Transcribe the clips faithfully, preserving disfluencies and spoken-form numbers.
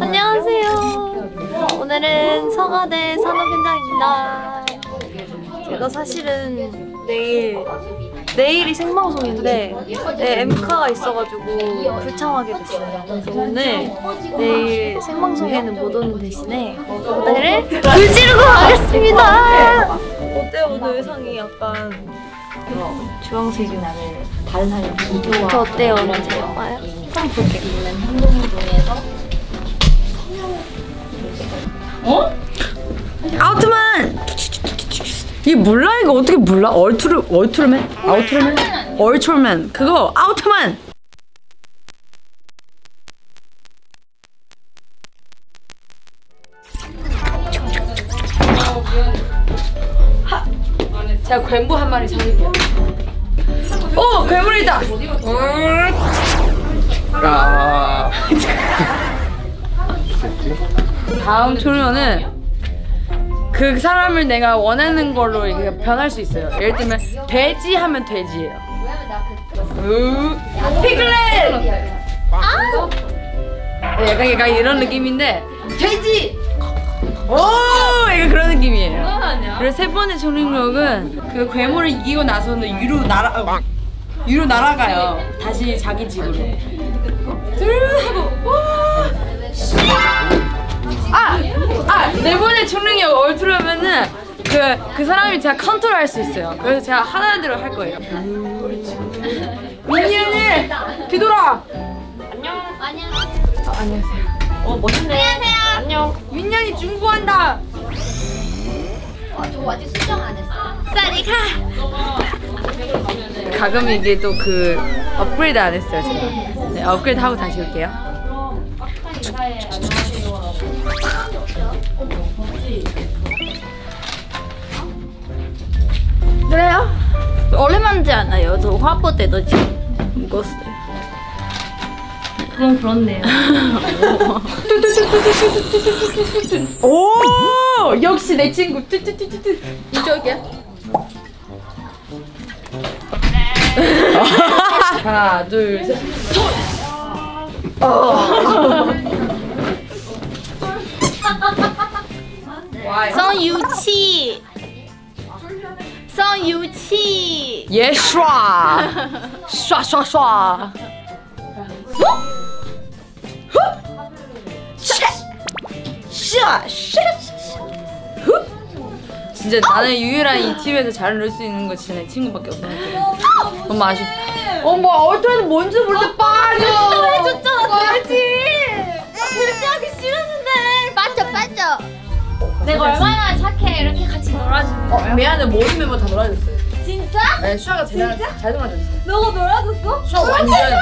안녕하세요. 오늘은 서가대 산업현장입니다. 제가 사실은 내일 내일이 생방송인데 네, 엠카가 있어가지고 불참하게 됐어요. 그래서 오늘 내일 생방송에는 못 오는 대신에 오늘을 불 지르고 가겠습니다. 어때요? 오늘 의상이 약간 주황색이 나를 다른 사람이 비교하고 저 어때요? 오늘 잘 봐요? 한번 볼게요. 어? 아우트만! 이게 몰라? 이거 어떻게 몰라? 얼투르... 얼투르맨? 아우트맨? 얼툴맨! 그거! 아우트맨! 제가 괴물 한 마리 잡을게요. 오! 괴물이다! 아... 다음 초면은 그 사람을 내가 원하는 걸로 이렇게 변할 수 있어요. 예를 들면 돼지 하면 돼지예요. 피글렛! 아! 약간, 약간 이런 느낌인데 돼지! 오! 약간 그런 느낌이에요. 그리고 세 번째 초능력은 그 괴물을 이기고 나서는 위로 날아... 어, 위로 날아가요. 다시 자기 집으로. 둘 하고 와! 아! 아! 네 번의 초능력 얼투라면은 그, 그 사람이 제가 컨트롤 할 수 있어요. 그래서 제가 하나대로 할 거예요. 민니 언니! 뒤돌아! 안녕! 안녕! 아, 안녕하세요. 어, 멋있네. 안녕하세요! 안녕! 민니 언니 중고한다! 아, 저거 아직 수정 안 했어. 사리카! 가끔 이게 또 그 업그레이드 안 했어요, 제가. 네, 업그레이드 하고 다시 올게요. 그래요? 오랜만이지 않아요. 저 화보 때도 지금 묵었어요. 그럼 그렇네요. 오! 역시 내 친구. 이쪽이야. 하나, 둘, 셋. 성유치! 성유치! 예, 슈아! 슈아, 슈아, 슈아! 진짜 나는 유일한 이 팀에서 잘 놀 수 있는 거 진짜 내 친구밖에 없어. 너무 아쉽다. 어머, 얼토에도 뭔지 모르는데 빠져! 해줬잖아, 빠지! 불지하기 싫었는데! 빠져, 빠져! 내가 얼마나 착해 이렇게 같이 놀아주는 거야. 어, 미안해 모든 멤버 다 놀아줬어요. 진짜? 네, 슈아가 제일 잘 놀아줬어. 너가 놀아줬어? 슈아 완전 착해?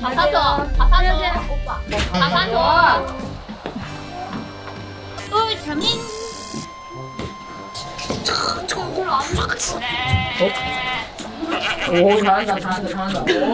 다 사줘, 다 사줘 오빠. 다 사줘. 또 재민. 저걸 안 먹었네. 오, 잘한다, 잘한다, 잘한다. 오.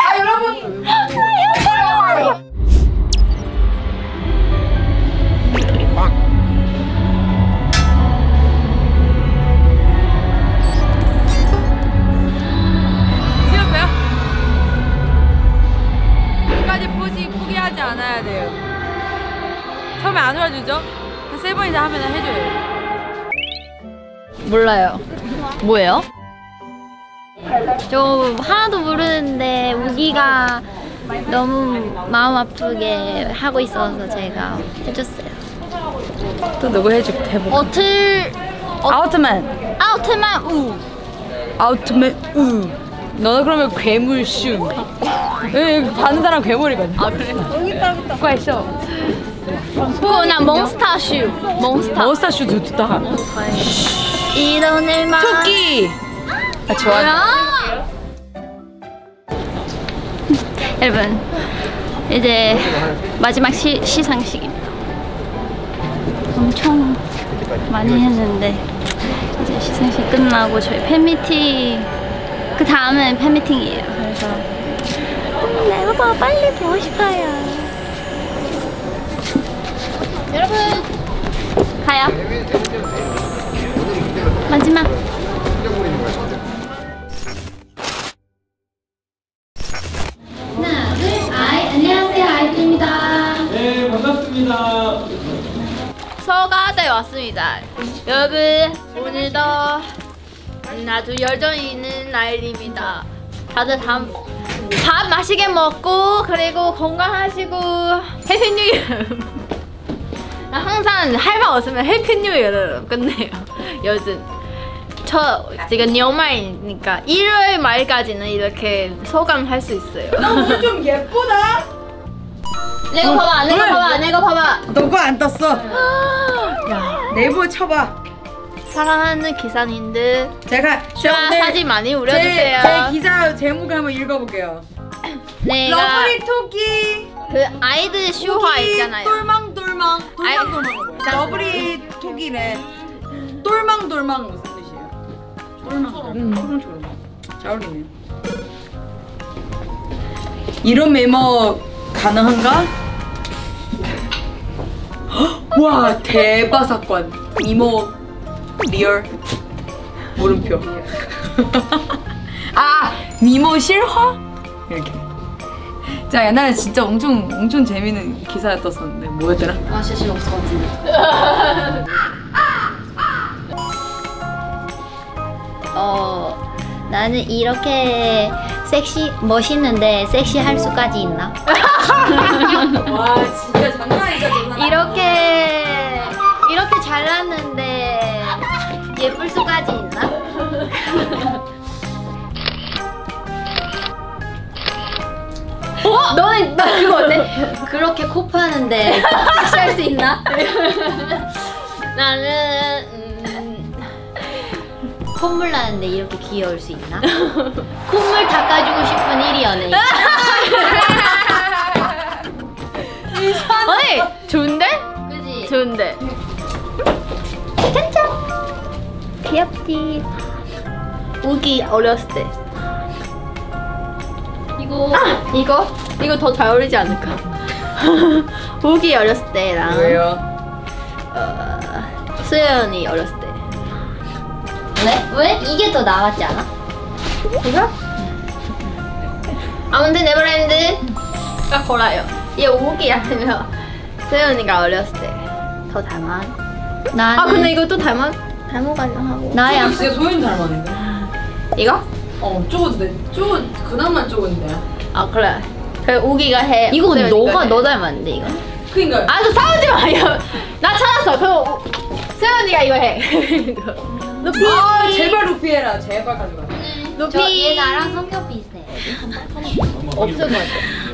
아 여러분. 아 여러분. 않아야 돼요. 처음에 안 놀아주죠? 한 세 번이나 하면 해줘요. 몰라요. 뭐예요? 저 하나도 모르는데 우기가 너무 마음 아프게 하고 있어서 제가 해줬어요. 또 누구 해줄게? 대본. 어틀... 어... 아우트맨! 아우트맨 우! 아우트맨 우! 너는 그러면 괴물 슈. 여기 받는 사람 괴물이거든. 아 그래? 여기 있다 여기 있다. 누가 있어? 그냥 몽스타 슈. 몽스타. 몽스타 슈 좋다. 이런 일만. 토끼. 아 좋아. 여러분 이제 마지막 시, 시상식입니다. 엄청 많이 했는데 이제 시상식 끝나고 저희 팬미팅. 그 다음은 팬미팅이에요. 그래서 내가 슈아 빨리 보고 싶어요. 여러분 가요. 마지막. 하나, 둘, 아이 안녕하세요, 아이들입니다. 네, 반갑습니다. 서가대 왔습니다. 여러분 오늘도 아주 열정이 있는 날입니다. 다들 다. 밥 맛있게 먹고 그리고 건강하시고 해피 뉴 이어. 나 항상 할 말 없으면 해피 뉴 이어로 끝내요. 요즘 저 지금 연말이니까 일월 말까지는 이렇게 소감할 수 있어요. 나 오늘 좀 예쁘다. 내 거 봐봐, 내 거 봐봐, 내 거 봐봐. 너 거 안 떴어. 야, 내부 쳐봐. 사랑하는 기사님들, 제가 슈아 사진 많이 올려주세요. 제, 제 기사 제목을 한번 읽어볼게요. 내가 러블리 토끼, 그 아이들 슈화 있잖아요. 똘망똘망, 똘망똘망. 러블리 토끼래. 똘망똘망 무슨 뜻이에요? 똘망, 똘망똘망. 잘 어울리네. 이런 메모 가능한가? 와 대박 사건. 이모. 리얼 물음표. 아! 미모 실화? 이렇게. 자, 옛날에 진짜 엄청 엄청 재밌는 기사가 떴었는데 뭐였더라? 아 실실 없을 것 같은데. 어... 나는 이렇게 섹시... 멋있는데 섹시할 수까지 있나? 와 진짜 장난 아니다. 이렇게... 이렇게 잘났는데 예쁠 수까지 있나? 어? 너는 나 그거 어때? 그렇게 코 파는데 섹시할 수 있나? 나는 음, 콧물 나는데 이렇게 귀여울 수 있나? 콧물 닦아주고 싶은 일이 연예인. 아니 좋은데? 그지? 좋은데. 짠짠. 귀엽지? 우기 어렸을 때 이거 아! 이거? 이거 더 잘 어울리지 않을까? 우기 어렸을 때랑 왜요? 어... 수연이 어렸을 때 왜? 왜? 이게 더 나았지 않아? 이거? 아무튼 네버랜드가 골라요. 얘 우기 아니면 수연이가 어렸을 때 더 닮아. 나는... 아 근데 이거 또 닮아? 닮아가려 하고 나야. 이거 진짜 소윤 닮았는데. 이거? 어 쪼근데 쪼 그나마 쪼근데. 아 그래. 그래 우기가 해. 이거 너가 해. 너 닮았는데 이거. 그니까요. 아 너 싸우지 마요. 나 찾았어. 그럼 세연이가 이거 해. 루피. 아 제발 루피 해라. 제발 가져가. 루피. 얘 나랑 성격 비슷해. 없을 것 같아.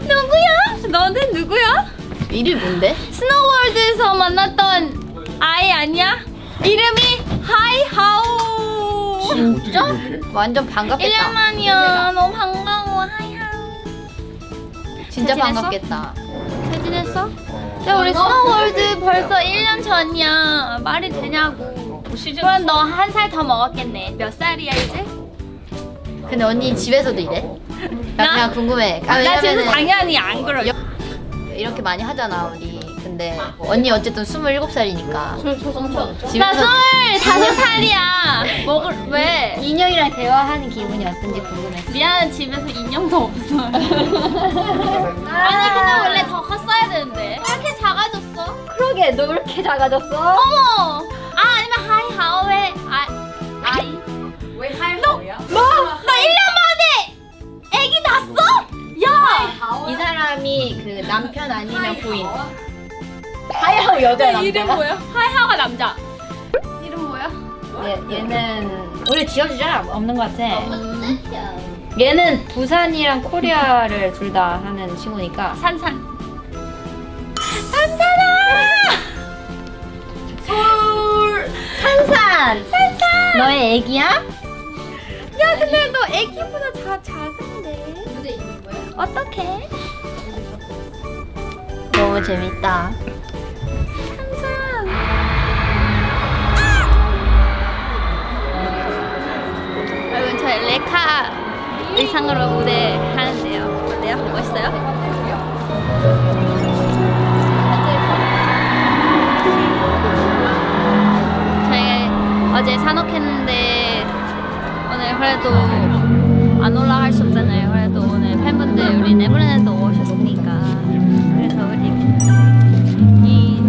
누구야? 너는 누구야? 이름이 뭔데? 스노우월드에서 만났던 아이 아니야? 이름이 하이 하우. 진짜? 완전 반갑겠다. 일 년 만이야. 너무 반가워. 하이 하우. 진짜 반갑겠다. 잘 지냈어? 야 우리 스노우월드 벌써 일 년 전이야. 말이 되냐고. 그럼 너 한 살 더 먹었겠네. 몇 살이야 이제? 근데 언니 집에서도 이래? 나 그냥 궁금해. 아, 나 집에서 당연히 안 그러. 이렇게 많이 하잖아 우리. 근데 언니 어쨌든 스물일곱 살이니까 저, 저 성취하셨죠? 나 스물다섯 살이야! 먹을.. 왜? 인형이랑 대화하는 기분이 어떤지 궁금했어. 미안해 집에서 인형도 없어. 아니 근데 원래 더 컸어야 되는데 왜 이렇게 작아졌어? 그러게 너 왜 이렇게 작아졌어? 어머! 아 아니면 하이 하오 왜.. 아.. 아이? 왜 하이 하오야? 너! 나 일 년 만에! 애기 낳았어? 야! 이 사람이 그 남편 아니면 부인. 하이하우 여자 남자. 이름 뭐야? 하이하우가 남자. 이름 뭐야? 얘, 얘는 우리 지어주자. 없는 것 같아. 얘는 부산이랑 코리아를 둘 다 하는 친구니까. 산산. 산산아. 서울. 산산. 산산. 너의 애기야? 야 근데 너 애기보다 다 작은데. 무대 있는 거야? 어떡해? 너무 재밌다. 여러분 저희 레카 의상으로 무대 하는데요. 어때요? 멋있어요? 안 올라갈 수 없잖아요. 그래도 오늘 팬분들 우리 네버랜드 오셨으니까 그래서 우리 이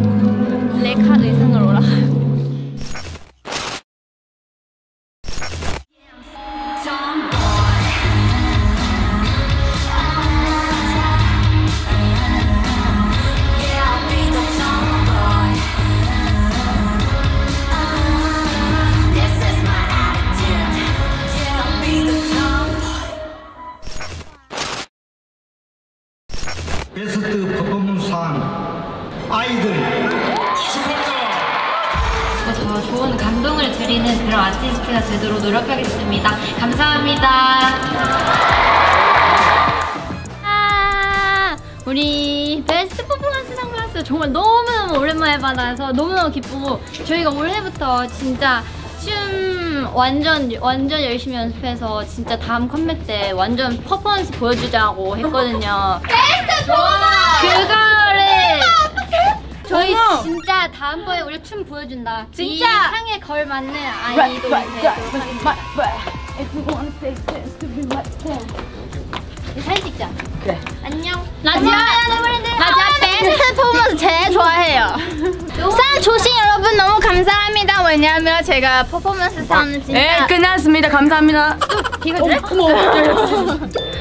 블랙하드 의상을 올라가요. 베스트 퍼포먼스상 아이들 축하합니다. 더 좋은 감동을 드리는 그런 아티스트가 되도록 노력하겠습니다. 감사합니다. 아, 우리 베스트 퍼포먼스상 받았어요. 정말 너무너무 오랜만에 받아서 너무너무 기쁘고, 저희가 올해부터 진짜 춤 완전 완전 열심히 연습해서 진짜 다음 컴백 때 완전 퍼포먼스 보여주자고 했거든요. 베스트 퍼포먼스! 그거를 저희 진짜 다음번에 우리 춤 보여준다. 진짜 이 상에 걸맞는 아이돌이 되도록 사진 찍자. 그래. 안녕. 라지아 베스트 퍼포먼스 제일 좋아해요. 상 조신 여러분 너무 감사합니다. 왜냐면 제가 퍼포먼스 상 진짜 네 끝났습니다. 감사합니다. 또 이거 돼?